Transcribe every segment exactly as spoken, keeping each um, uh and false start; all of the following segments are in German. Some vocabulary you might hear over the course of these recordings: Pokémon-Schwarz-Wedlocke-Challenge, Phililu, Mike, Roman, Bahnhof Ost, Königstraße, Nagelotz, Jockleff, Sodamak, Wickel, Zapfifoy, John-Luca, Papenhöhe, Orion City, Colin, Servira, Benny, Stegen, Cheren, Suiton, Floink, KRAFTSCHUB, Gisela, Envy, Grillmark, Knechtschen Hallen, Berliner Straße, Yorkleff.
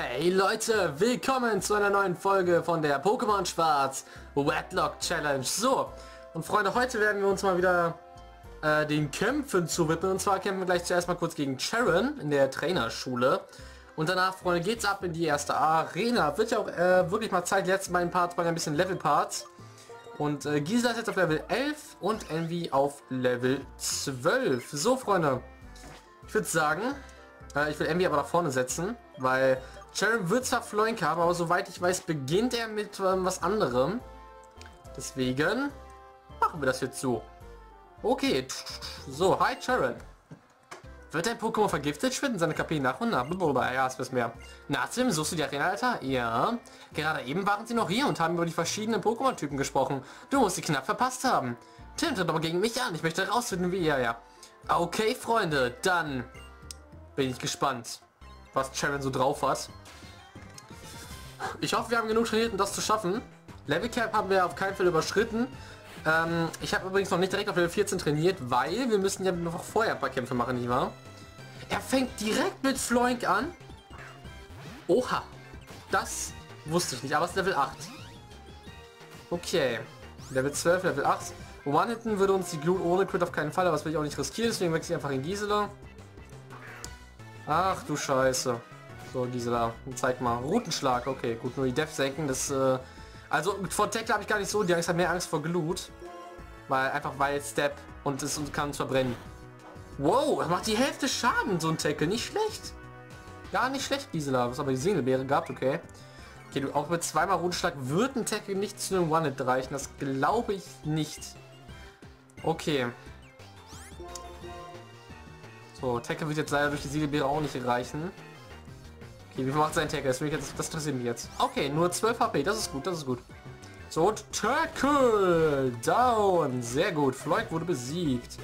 Hey Leute, willkommen zu einer neuen Folge von der Pokémon-Schwarz-Wedlocke-Challenge. So, und Freunde, heute werden wir uns mal wieder äh, den Kämpfen zu widmen. Und zwar kämpfen wir gleich zuerst mal kurz gegen Cheren in der Trainerschule. Und danach, Freunde, geht's ab in die erste Arena. Wird ja auch äh, wirklich mal Zeit, jetzt meinen Part bei ein bisschen Level-Parts. Und äh, Gisela ist jetzt auf Level elf und Envy auf Level zwölf. So, Freunde, ich würde sagen, äh, ich will Envy aber nach vorne setzen, weil Cheren wird zwar Floink haben, aber soweit ich weiß, beginnt er mit ähm, was anderem. Deswegen machen wir das jetzt so. Okay, so, hi Cheren. Wird dein Pokémon vergiftet? Schwinden seine K P nach und nach. Blablabla. Ja, es wird mehr. Nazim, suchst du die Arena, Alter? Ja. Gerade eben waren sie noch hier und haben über die verschiedenen Pokémon-Typen gesprochen. Du musst sie knapp verpasst haben. Tim tritt aber gegen mich an. Ich möchte herausfinden, wie er, ja. Okay, Freunde, dann bin ich gespannt, was Cheren so drauf hat. Ich hoffe, wir haben genug trainiert, um das zu schaffen. Level Cap haben wir auf keinen Fall überschritten. Ähm, ich habe übrigens noch nicht direkt auf Level vierzehn trainiert, weil wir müssen ja noch vorher ein paar Kämpfe machen, nicht wahr? Er fängt direkt mit Floink an. Oha. Das wusste ich nicht, aber es ist Level acht. Okay. Level zwölf, Level acht. Roman hinten würde uns die Glut ohne Crit auf keinen Fall, aber das will ich auch nicht riskieren, deswegen wechsle ich einfach in Gisela. Ach du Scheiße. So, Gisela, zeig mal. Routenschlag, okay, gut, nur die Def senken, das, äh... Also vor Tackle habe ich gar nicht so die Angst, ich habe mehr Angst vor Glut. Weil einfach weil Step und es kann uns verbrennen. Wow, er macht die Hälfte Schaden, so ein Tackle. Nicht schlecht. Gar nicht schlecht, Gisela. Was aber die Singelbeere gehabt, okay. Okay, du, auch mit zweimal Rundschlag wird ein Tackle nicht zu einem One-Hit reichen. Das glaube ich nicht. Okay. So, Tackle wird jetzt leider durch die Singelbeere auch nicht reichen. Wie macht sein Tackle? Das, das interessiert mich jetzt. Okay, nur zwölf HP. Das ist gut, das ist gut. So, Tackle down. Sehr gut. Floyd wurde besiegt.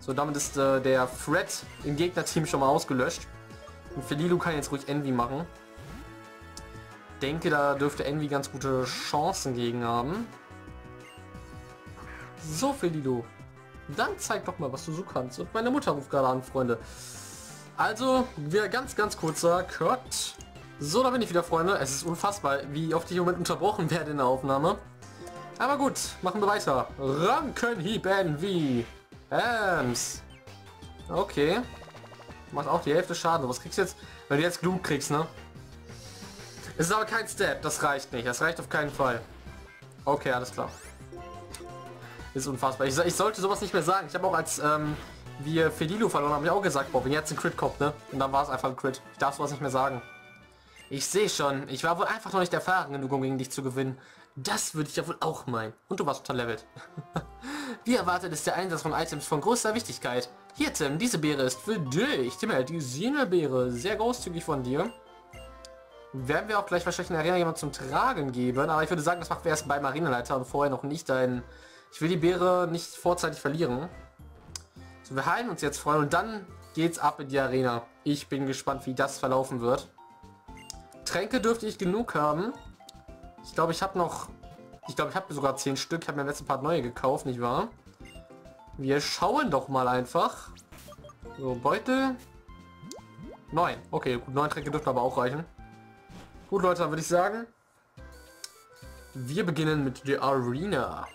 So, damit ist äh, der Threat im Gegnerteam schon mal ausgelöscht. Und Phililu kann jetzt ruhig Envy machen. Denke, da dürfte Envy ganz gute Chancen gegen haben. So, Phililu. Dann zeig doch mal, was du so kannst. Und meine Mutter ruft gerade an, Freunde. Also, wieder ganz, ganz kurzer Cut. So, da bin ich wieder, Freunde. Es ist unfassbar, wie oft ich im Moment unterbrochen werde in der Aufnahme. Aber gut, machen wir weiter. Rankenhieben wie Ems. Okay. Macht auch die Hälfte Schaden. Was kriegst du jetzt, wenn du jetzt Glut kriegst, ne? Es ist aber kein Step. Das reicht nicht. Das reicht auf keinen Fall. Okay, alles klar. Ist unfassbar. Ich, ich sollte sowas nicht mehr sagen. Ich habe auch als... Ähm, wir Phililu verloren, habe ich auch gesagt, boah, wenn jetzt ein Crit kommt, ne? Und dann war es einfach ein Crit. Ich darf sowas nicht mehr sagen. Ich sehe schon, ich war wohl einfach noch nicht erfahren genug, um gegen dich zu gewinnen. Das würde ich ja wohl auch meinen. Und du warst unterlevelt. Wie erwartet ist der Einsatz von Items von großer Wichtigkeit. Hier, Tim, diese Beere ist für dich. Tim, die Sinelbeere, sehr großzügig von dir. Werden wir auch gleich wahrscheinlich in der Arena jemand zum Tragen geben, aber ich würde sagen, das machen wir erst beim Arenaleiter und vorher noch nicht, denn ich will die Beere nicht vorzeitig verlieren. Wir heilen uns jetzt, Freunde, und dann geht's ab in die Arena. Ich bin gespannt, wie das verlaufen wird. Tränke dürfte ich genug haben. Ich glaube, ich habe noch... Ich glaube, ich habe sogar zehn Stück. Ich habe mir im letzten Part neue gekauft, nicht wahr? Wir schauen doch mal einfach. So, Beutel. Neun. Okay, gut, neun Tränke dürften aber auch reichen. Gut, Leute, dann würde ich sagen, wir beginnen mit der Arena.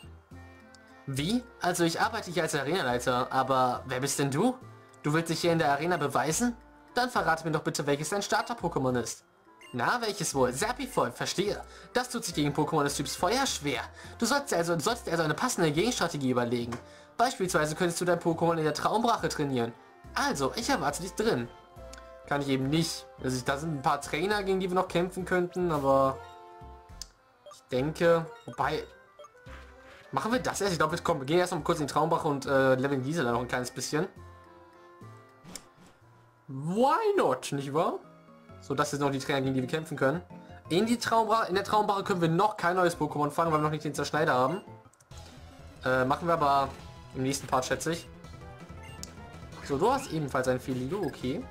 Wie? Also ich arbeite hier als Arenaleiter, aber wer bist denn du? Du willst dich hier in der Arena beweisen? Dann verrate mir doch bitte, welches dein Starter-Pokémon ist. Na, welches wohl? Zapfifoy, verstehe. Das tut sich gegen Pokémon des Typs Feuer schwer. Du solltest also, solltest also eine passende Gegenstrategie überlegen. Beispielsweise könntest du dein Pokémon in der Traumbrache trainieren. Also, ich erwarte dich drin. Kann ich eben nicht. Also, da sind ein paar Trainer, gegen die wir noch kämpfen könnten, aber... Ich denke... Wobei... Machen wir das erst? Ich glaube, wir gehen erst noch kurz in den Traumbach und äh, leveln Gisela noch ein kleines bisschen. Why not, nicht wahr? So, das sind noch die Trainer, gegen die wir kämpfen können. In die Traumbrache, in der Traumbrache können wir noch kein neues Pokémon fangen, weil wir noch nicht den Zerschneider haben. Äh, machen wir aber im nächsten Part, schätze ich. So, du hast ebenfalls ein Phililu, okay.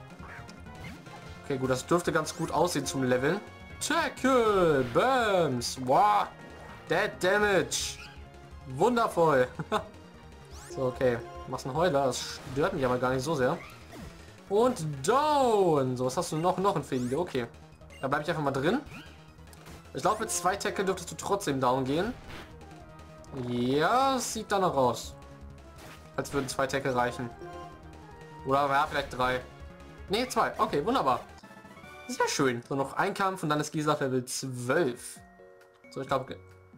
Okay, gut, das dürfte ganz gut aussehen zum Leveln. Tackle, Bams, wow, Dead Damage. Wundervoll. So, okay. Machst einen Heuler. Das stört mich aber gar nicht so sehr. Und down. So, was hast du noch? Noch ein Fehler. Okay. Da bleibe ich einfach mal drin. Ich glaube, mit zwei Tackle dürftest du trotzdem down gehen. Ja, sieht dann noch aus. Als würden zwei Tackle reichen. Oder ja, vielleicht drei. Ne, zwei. Okay, wunderbar. Sehr schön. So, noch ein Kampf und dann ist Gisela Level zwölf. So, ich glaube...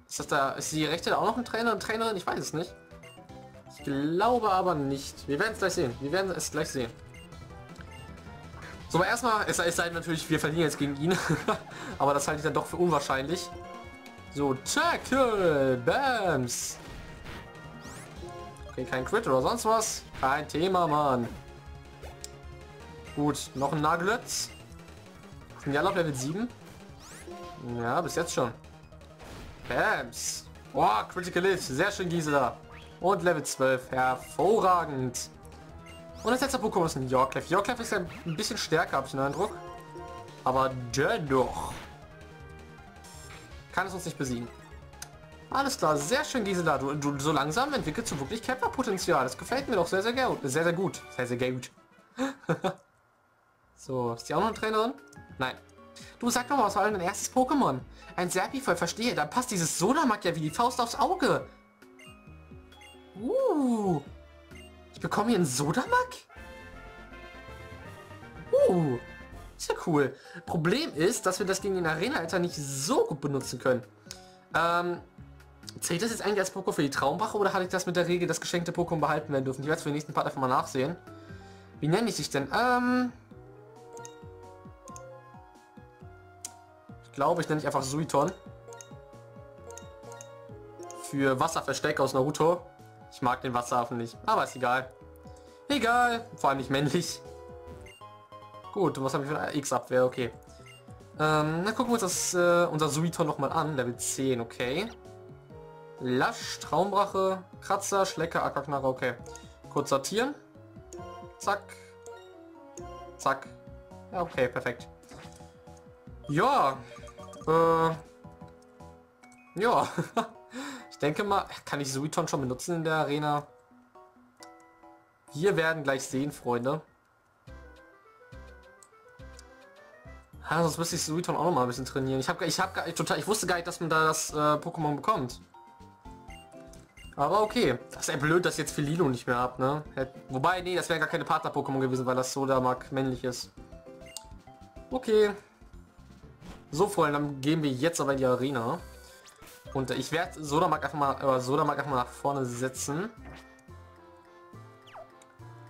Ist das da... Ist die rechte da auch noch ein Trainer und Trainerin? Ich weiß es nicht. Ich glaube aber nicht. Wir werden es gleich sehen. Wir werden es gleich sehen. So, aber erstmal... Es sei denn natürlich, wir verlieren jetzt gegen ihn. Aber das halte ich dann doch für unwahrscheinlich. So, Tackle! Bams! Okay, kein Crit oder sonst was. Kein Thema, Mann. Gut, noch ein Nagelotz. Sind die alle auf Level sieben? Ja, bis jetzt schon. Bams. Oh, Critical Hit. Sehr schön, Gisela. Und Level zwölf. Hervorragend. Und das letzte Pokémon ist ein Yorkleff. Yorkleff ist ein bisschen stärker, habe ich den Eindruck. Aber dennoch kann es uns nicht besiegen. Alles klar. Sehr schön, Gisela. Du, du so langsam entwickelst du wirklich Kämpferpotenzial. Das gefällt mir doch sehr, sehr gut. Sehr, sehr gut. Sehr, sehr gut. So, ist die auch noch eine Trainerin? Nein. Du, sag doch mal, was war denn dein erstes Pokémon? Ein Zapfifoy, verstehe. Dann passt dieses Sodamak ja wie die Faust aufs Auge. Uh. Ich bekomme hier einen Sodamak? Uh. Ist ja cool. Problem ist, dass wir das gegen den Arena-Alter nicht so gut benutzen können. Ähm, zählt das jetzt eigentlich als Pokémon für die Traumwache oder hatte ich das mit der Regel, dass geschenkte Pokémon behalten werden dürfen? Ich werde es für den nächsten Part einfach mal nachsehen. Wie nenne ich dich denn? Ähm... Ich glaube, ich nenne ich einfach Suiton. Für Wasserversteck aus Naruto. Ich mag den Wasseraffen nicht, aber ist egal. Egal, vor allem nicht männlich. Gut, und was habe ich für eine X-Abwehr? Okay. Ähm, dann gucken wir uns das, äh, unser Suiton nochmal an. Level zehn, okay. Lasch, Traumbrache, Kratzer, Schlecke, Ackerknarre, okay. Kurz sortieren. Zack. Zack. Ja, okay, perfekt. Ja. Äh, ja, ich denke mal, kann ich Suiton schon benutzen in der Arena? Wir werden gleich sehen, Freunde. Ah, sonst müsste ich Suiton auch noch mal ein bisschen trainieren. Ich habe, ich habe, total, ich wusste gar nicht, dass man da das äh, Pokémon bekommt. Aber okay, das ist ja blöd, dass ich jetzt Phililu nicht mehr habe, ne? Wobei, nee, das wären gar keine Partner-Pokémon gewesen, weil das Sodamak männlich ist. Okay. So, Freunde, dann gehen wir jetzt aber in die Arena. Und ich werde Sodamak einfach mal, äh, Sodamak einfach mal nach vorne setzen.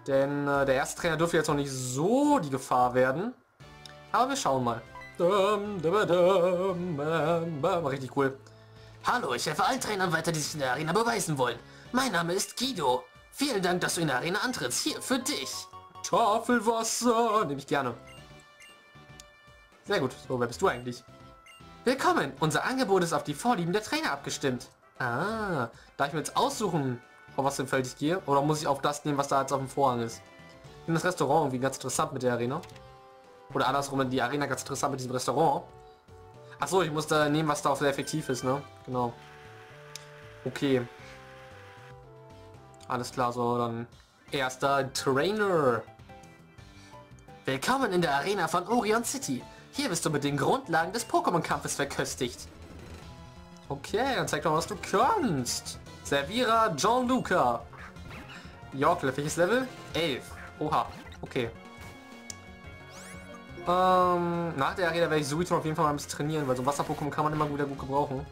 Denn äh, der erste Trainer dürfte jetzt noch nicht so die Gefahr werden. Aber wir schauen mal. Richtig cool. Hallo, ich helfe allen Trainern weiter, die sich in der Arena beweisen wollen. Mein Name ist Guido. Vielen Dank, dass du in der Arena antrittst. Hier, für dich. Tafelwasser. Nehme ich gerne. Sehr gut. So, wer bist du eigentlich? Willkommen! Unser Angebot ist auf die Vorlieben der Trainer abgestimmt. Ah, darf ich mir jetzt aussuchen, auf was für ein Feld ich gehe? Oder muss ich auf das nehmen, was da jetzt auf dem Vorhang ist? Ich finde das Restaurant irgendwie ganz interessant mit der Arena. Oder andersrum, die Arena ganz interessant mit diesem Restaurant. Achso, ich muss da nehmen, was da auch sehr effektiv ist, ne? Genau. Okay. Alles klar, so dann... Erster Trainer. Willkommen in der Arena von Orion City. Hier wirst du mit den Grundlagen des Pokémon-Kampfes verköstigt. Okay, dann zeig doch mal, was du kannst. Servira, John-Luca. Yorkleff, welches Level? elf. Oha, okay. Ähm, nach der Arena werde ich Suiton auf jeden Fall mal ein bisschen trainieren, weil so Wasser-Pokémon kann man immer wieder gut gebrauchen.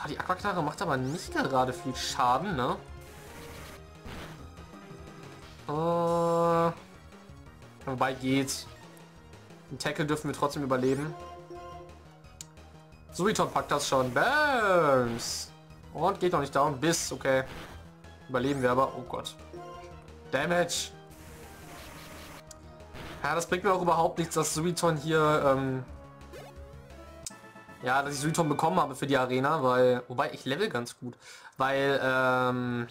Ah, die Aquaknarre macht aber nicht gerade viel Schaden, ne? Äh, wobei geht's. Den Tackle dürfen wir trotzdem überleben. Suiton packt das schon. Bams! Und geht noch nicht down. Bis, okay. Überleben wir aber. Oh Gott. Damage! Ja, das bringt mir auch überhaupt nichts, dass Suiton hier, ähm... ja, dass ich Suiton bekommen habe für die Arena, weil... Wobei, ich level ganz gut. Weil, ähm...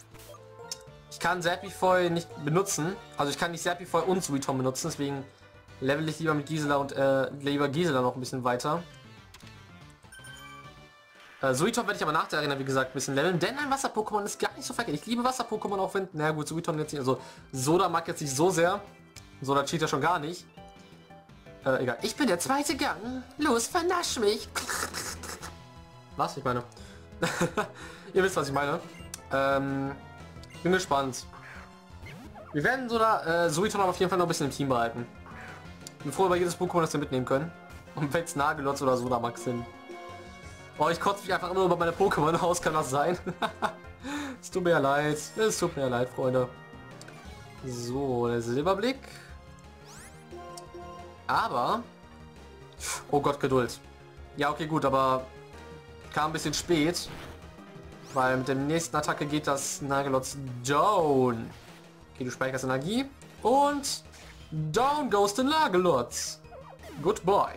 ich kann Zapfifoy nicht benutzen. Also ich kann nicht Zapfifoy und Suiton benutzen, deswegen... level ich lieber mit Gisela und äh, lieber Gisela noch ein bisschen weiter. Äh, Suiton werde ich aber nach der Arena, wie gesagt, ein bisschen leveln, denn ein Wasser-Pokémon ist gar nicht so verkehrt. Ich liebe Wasser-Pokémon auch, wenn... Na gut, Suiton jetzt nicht, also Soda mag jetzt nicht so sehr. Soda cheat er schon gar nicht. Äh, egal. Ich bin der zweite Gang. Los, vernasch mich. Was ich meine. Ihr wisst, was ich meine. Ähm, bin gespannt. Wir werden so da äh, Suiton auf jeden Fall noch ein bisschen im Team behalten. Ich bin froh über jedes Pokémon, das wir mitnehmen können. Und wenn es Nagelotz oder Sodamak sind. Oh, ich kotze mich einfach immer über meine Pokémon aus. Kann das sein? Es tut mir leid. Es tut mir leid, Freunde. So, der Silberblick. Aber... Oh Gott, Geduld. Ja, okay, gut, aber... Kam ein bisschen spät. Weil mit der nächsten Attacke geht das Nagelotz down. Okay, du speicherst Energie. Und... Down goes the Nagelotz. Good boy.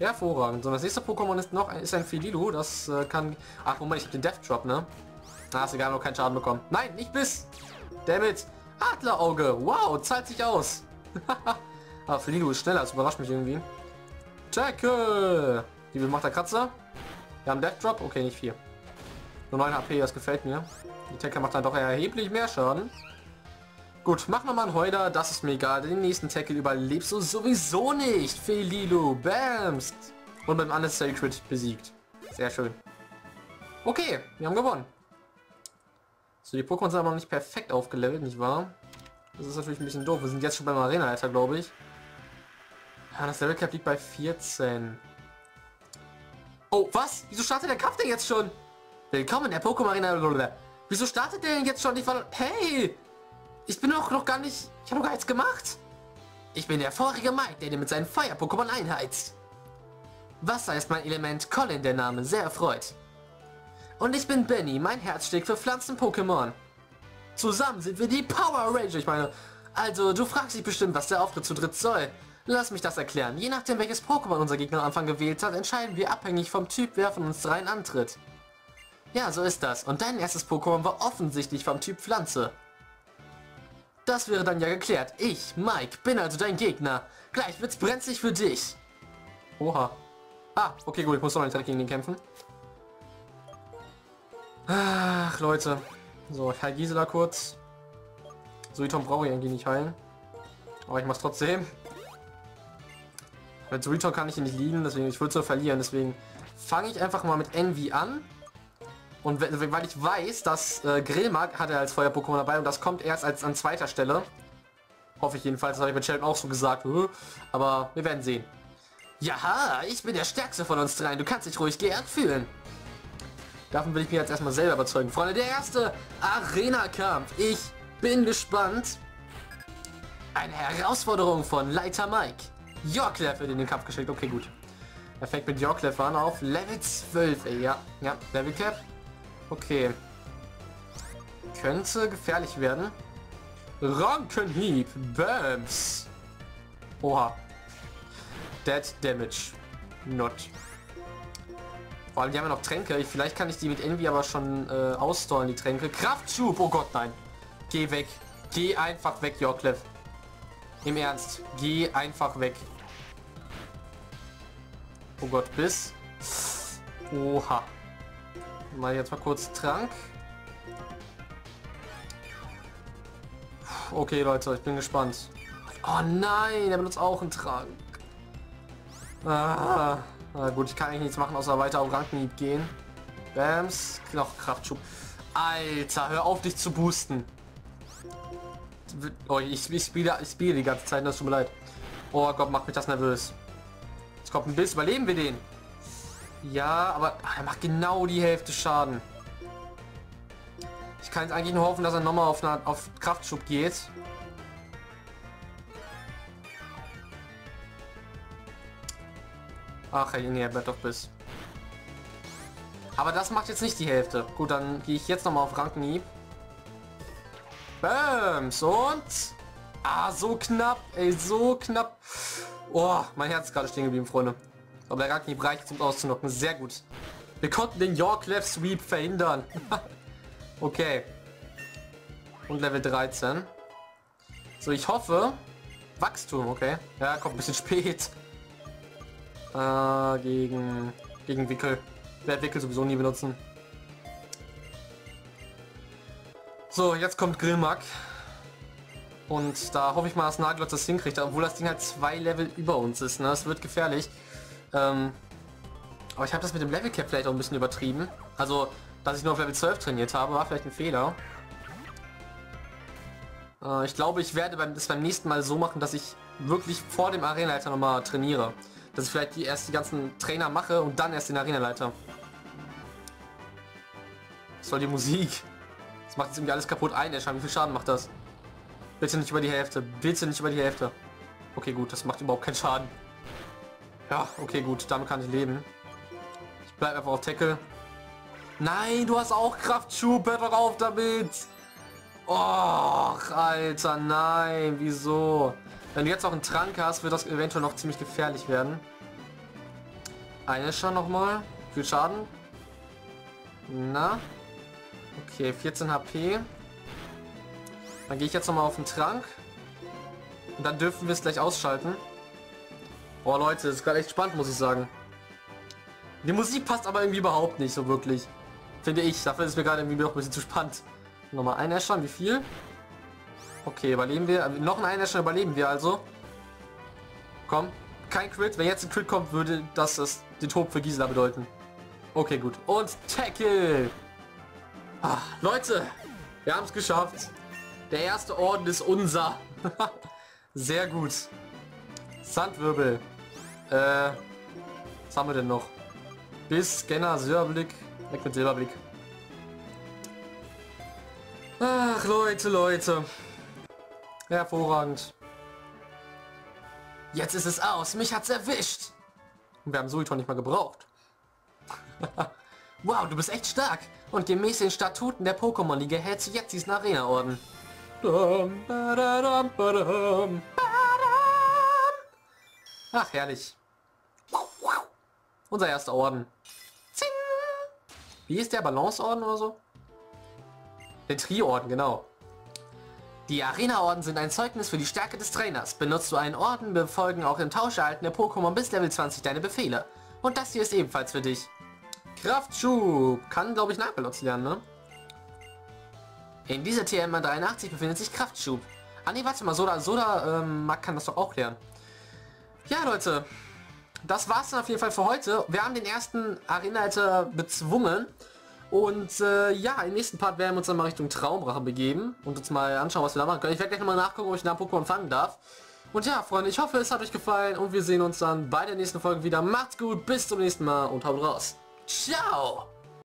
Hervorragend. So, das nächste Pokémon ist noch ist ein Phililu. Das äh, kann... Ach, Moment, ich hab den Death Drop, ne? Na, ist egal, noch keinen Schaden bekommen. Nein, nicht Biss. Dammit. Adlerauge. Wow, zahlt sich aus. Ah, Phililu ist schneller. Das überrascht mich irgendwie. Tackle. Wie viel macht der Kratzer? Wir haben Death Drop. Okay, nicht viel. Nur neun H P, das gefällt mir. Die Tackle macht dann doch erheblich mehr Schaden. Gut, mach nochmal einen Heuler, das ist mir egal. Den nächsten Tackle überlebst du sowieso nicht. Phililu, bamst. Und beim Unnecessary Crit besiegt. Sehr schön. Okay, wir haben gewonnen. So, die Pokémon sind aber noch nicht perfekt aufgelevelt, nicht wahr? Das ist natürlich ein bisschen doof. Wir sind jetzt schon beim Arena-Alter, glaube ich. Ja, das Level Cap liegt bei vierzehn. Oh, was? Wieso startet der Kampf denn jetzt schon? Willkommen in der Pokémon-Arena. Wieso startet der denn jetzt schon? Ich war... Hey! Ich bin doch noch gar nicht... Ich habe noch gar nichts gemacht. Ich bin der vorige Mike, der dir mit seinen Feuer-Pokémon einheizt. Wasser ist mein Element, Colin der Name, sehr erfreut. Und ich bin Benny, mein Herz schlägt für Pflanzen-Pokémon. Zusammen sind wir die Power Ranger, ich meine... Also, du fragst dich bestimmt, was der Auftritt zu dritt soll. Lass mich das erklären. Je nachdem, welches Pokémon unser Gegner am Anfang gewählt hat, entscheiden wir abhängig vom Typ, wer von uns dreien antritt. Ja, so ist das. Und dein erstes Pokémon war offensichtlich vom Typ Pflanze. Das wäre dann ja geklärt. Ich, Mike, bin also dein Gegner. Gleich wird's brenzlig für dich. Oha. Ah, okay, gut, ich muss doch noch nicht direkt gegen den kämpfen. Ach, Leute. So, ich heile Gisela kurz. Suiton brauche ich eigentlich nicht heilen. Aber ich mach's trotzdem. Mit Suiton kann ich ihn nicht liegen, deswegen, ich würde so verlieren. Deswegen fange ich einfach mal mit Envy an. Und weil ich weiß, dass äh, Grillmark hat er als Feuer-Pokémon dabei und das kommt erst als an zweiter Stelle. Hoffe ich jedenfalls, das habe ich mit Cheren auch so gesagt. Aber wir werden sehen. Jaha, ich bin der Stärkste von uns dreien. Du kannst dich ruhig geehrt fühlen. Davon will ich mich jetzt erstmal selber überzeugen. Freunde, der erste Arena-Kampf. Ich bin gespannt. Eine Herausforderung von Leiter Mike. Yorkleff wird in den Kampf geschickt. Okay, gut. Er fängt mit Jockleff an auf Level zwölf. Ey. Ja, ja, Level Cap. Okay. Könnte gefährlich werden. Rankenhieb. Bams. Oha. Dead Damage. Not. Vor allem, die haben ja noch Tränke. Ich, vielleicht kann ich die mit Envy aber schon äh, ausstollen, die Tränke. KRAFTSCHUB. Oh Gott, nein. Geh weg. Geh einfach weg, Yorkleff. Im Ernst. Geh einfach weg. Oh Gott, Biss. Oha. Mal jetzt mal kurz Trank. Okay, Leute, ich bin gespannt. Oh nein, er benutzt auch einen Trank. Ah, na gut, ich kann eigentlich nichts machen, außer weiter auf Rankenhieb gehen. Bams, Knochenkraftschub. Alter, hör auf, dich zu boosten. Oh, ich, ich, spiele, ich spiele die ganze Zeit, das tut mir leid. Oh Gott, macht mich das nervös. Jetzt kommt ein Biss, überleben wir den. Ja, aber ach, er macht genau die Hälfte Schaden. Ich kann jetzt eigentlich nur hoffen, dass er nochmal auf, eine, auf KRAFTSCHUB geht. Ach, nee, er bleibt doch Biss. Aber das macht jetzt nicht die Hälfte. Gut, dann gehe ich jetzt nochmal auf Rankenhieb. Bams und... Ah, so knapp, ey, so knapp. Oh, mein Herz ist gerade stehen geblieben, Freunde. Aber der Rankenhieb reicht, um auszunocken. Sehr gut. Wir konnten den Yorkleff Sweep verhindern. Okay. Und Level dreizehn. So, ich hoffe... Wachstum, okay. Ja, kommt ein bisschen spät. Äh, gegen... Gegen Wickel. Ich werde Wickel sowieso nie benutzen. So, jetzt kommt Grillmark. Und da hoffe ich mal, dass Nagelotz das hinkriegt, obwohl das Ding halt zwei Level über uns ist. Ne? Das wird gefährlich. Ähm, aber ich habe das mit dem Level Cap vielleicht auch ein bisschen übertrieben. Also, dass ich nur auf Level zwölf trainiert habe, war vielleicht ein Fehler. Äh, ich glaube, ich werde beim, das beim nächsten Mal so machen, dass ich wirklich vor dem Arenaleiter nochmal trainiere. Dass ich vielleicht die, erst die ganzen Trainer mache und dann erst den Arenaleiter. Was soll die Musik? Das macht jetzt irgendwie alles kaputt ein, Eschan. Wie viel Schaden macht das? Bitte nicht über die Hälfte. Bitte nicht über die Hälfte. Okay, gut. Das macht überhaupt keinen Schaden. Ja, okay, gut. Damit kann ich leben. Ich bleib einfach auf Tackle. Nein, du hast auch Kraftschub. Hör doch auf damit. Och, Alter, nein. Wieso? Wenn du jetzt auch einen Trank hast, wird das eventuell noch ziemlich gefährlich werden. Eine schon nochmal. Viel Schaden. Na? Okay, vierzehn HP. Dann gehe ich jetzt nochmal auf den Trank. Und dann dürfen wir es gleich ausschalten. Boah, Leute, das ist gerade echt spannend, muss ich sagen. Die Musik passt aber irgendwie überhaupt nicht so wirklich. Finde ich. Dafür ist es mir gerade irgendwie noch ein bisschen zu spannend. Nochmal ein Eschern, wie viel? Okay, überleben wir. Noch ein Eschern überleben wir also. Komm. Kein Crit. Wenn jetzt ein Crit kommt, würde das, das den Tod für Gisela bedeuten. Okay, gut. Und Tackle! Ah, Leute, wir haben es geschafft. Der erste Orden ist unser. Sehr gut. Sandwirbel. Äh, was haben wir denn noch? Biss, Scanner, Silberblick. Weg mit Silberblick. Ach, Leute, Leute. Hervorragend. Jetzt ist es aus. Mich hat's erwischt. Und wir haben Suiton nicht mal gebraucht. Wow, du bist echt stark. Und gemäß den Statuten der Pokémon-Liga hältst du jetzt diesen Arena-Orden. Ach, herrlich. Unser erster Orden. Zing. Wie ist der? Balanceorden oder so? Der Tri-Orden, genau. Die Arena-Orden sind ein Zeugnis für die Stärke des Trainers. Benutzt du einen Orden, befolgen auch im Tausch erhaltene Pokémon bis Level zwanzig deine Befehle. Und das hier ist ebenfalls für dich. KRAFTSCHUB. Kann, glaube ich, Nagelotz lernen, ne? In dieser T M dreiundachtzig befindet sich KRAFTSCHUB. Ah ne, warte mal, Soda, Soda ähm, Mark kann das doch auch lernen. Ja, Leute, das war's dann auf jeden Fall für heute. Wir haben den ersten Arenaleiter bezwungen. Und äh, ja, im nächsten Part werden wir uns dann mal Richtung Traumrache begeben und uns mal anschauen, was wir da machen können. Ich werde gleich nochmal nachgucken, ob ich einen Pokémon fangen darf. Und ja, Freunde, ich hoffe, es hat euch gefallen und wir sehen uns dann bei der nächsten Folge wieder. Macht's gut, bis zum nächsten Mal und haut raus. Ciao!